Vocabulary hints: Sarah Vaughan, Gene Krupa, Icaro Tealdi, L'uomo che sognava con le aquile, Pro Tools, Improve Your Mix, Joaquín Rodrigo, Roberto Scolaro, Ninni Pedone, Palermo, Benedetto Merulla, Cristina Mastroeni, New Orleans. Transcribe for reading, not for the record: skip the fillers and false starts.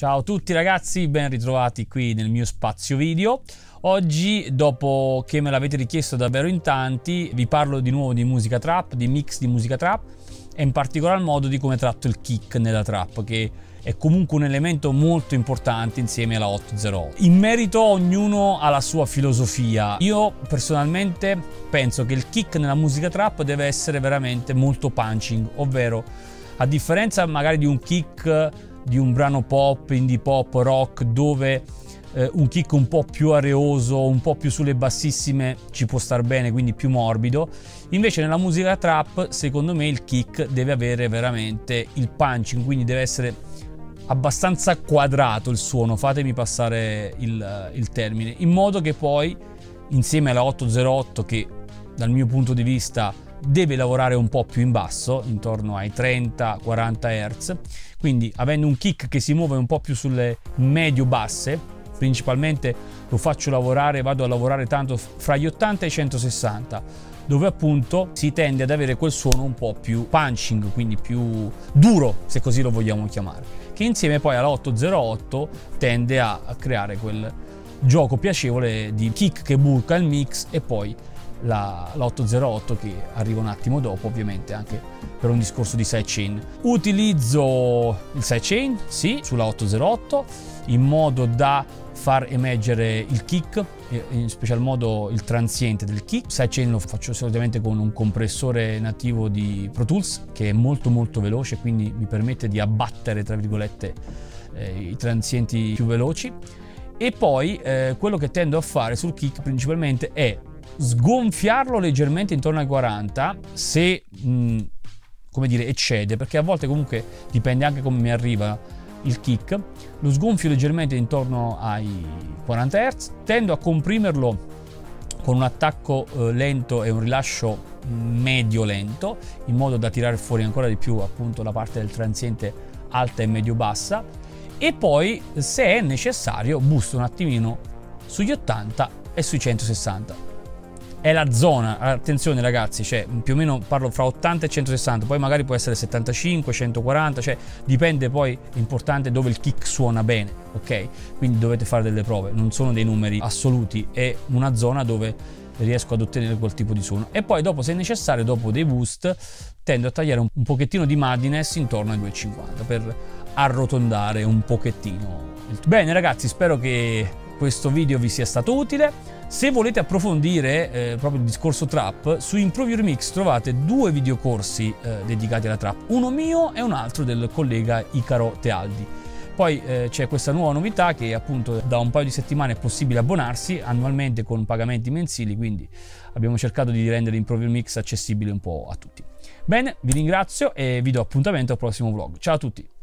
Ciao a tutti ragazzi, ben ritrovati qui nel mio spazio video. Oggi, dopo che me l'avete richiesto davvero in tanti, vi parlo di nuovo di musica trap, di mix di musica trap e in particolar modo di come tratto il kick nella trap, che è comunque un elemento molto importante insieme alla 808. In merito ognuno ha la sua filosofia. Io personalmente penso che il kick nella musica trap deve essere veramente molto punching, ovvero a differenza magari di un kick di un brano pop, indie pop, rock, dove un kick un po' più areoso, un po' più sulle bassissime ci può star bene, quindi più morbido. Invece nella musica trap, secondo me, il kick deve avere veramente il punching, quindi deve essere abbastanza quadrato il suono, fatemi passare il termine, in modo che poi, insieme alla 808, che dal mio punto di vista deve lavorare un po' più in basso, intorno ai 30-40 Hz, quindi avendo un kick che si muove un po' più sulle medio-basse, principalmente lo faccio lavorare, vado a lavorare tanto fra gli 80 e i 160, dove appunto si tende ad avere quel suono un po' più punching, quindi più duro, se così lo vogliamo chiamare, che insieme poi alla 808 tende a creare quel gioco piacevole di kick che buca il mix e poi la 808 che arriva un attimo dopo, ovviamente anche per un discorso di sidechain. Utilizzo il sidechain, sì, sulla 808 in modo da far emergere il kick, in special modo il transiente del kick. Il sidechain lo faccio solitamente con un compressore nativo di Pro Tools che è molto veloce, quindi mi permette di abbattere, tra virgolette, i transienti più veloci. E poi quello che tendo a fare sul kick principalmente è sgonfiarlo leggermente intorno ai 40 se, come dire, eccede, perché a volte comunque dipende anche come mi arriva il kick. Lo sgonfio leggermente intorno ai 40 Hz, tendo a comprimerlo con un attacco lento e un rilascio medio lento, in modo da tirare fuori ancora di più appunto la parte del transiente alta e medio bassa, e poi se è necessario busto un attimino sugli 80 e sui 160. È la zona, attenzione ragazzi, cioè più o meno parlo fra 80 e 160, poi magari può essere 75, 140, cioè dipende, poi è importante dove il kick suona bene, ok? Quindi dovete fare delle prove, non sono dei numeri assoluti, è una zona dove riesco ad ottenere quel tipo di suono. E poi dopo, se necessario, dopo dei boost, tendo a tagliare un pochettino di madness intorno ai 2,50 per arrotondare un pochettino. Bene ragazzi, spero che questo video vi sia stato utile. Se volete approfondire proprio il discorso trap, su Improve Your Mix trovate due videocorsi dedicati alla trap, uno mio e un altro del collega Icaro Tealdi. Poi c'è questa nuova novità che appunto da un paio di settimane è possibile abbonarsi annualmente con pagamenti mensili, quindi abbiamo cercato di rendere Improve Your Mix accessibile un po' a tutti. Bene, vi ringrazio e vi do appuntamento al prossimo vlog. Ciao a tutti!